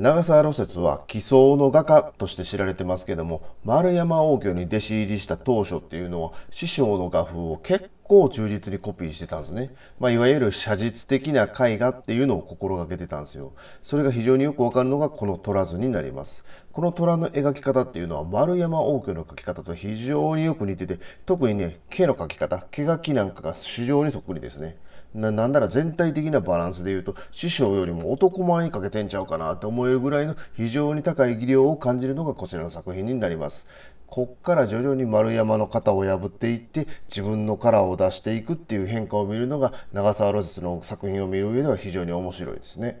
長沢芦雪は奇想の画家として知られてますけども、丸山応挙に弟子入りした当初っていうのは師匠の画風を結構忠実にコピーしてたんですね。いわゆる写実的な絵画っていうのを心がけてたんですよ。それが非常によくわかるのがこの虎図になります。この虎の描き方っていうのは丸山応挙の描き方と非常によく似てて、特にね、毛の描き方、毛描きなんかが非常にそっくりですね。なんなら全体的なバランスで言うと師匠よりも男前にかけてんちゃうかなと思えるぐらいの非常に高い技量を感じるのがこちらの作品になります。こっから徐々に丸山の型を破っていって自分のカラーを出していくっていう変化を見るのが長沢芦雪の作品を見る上では非常に面白いですね。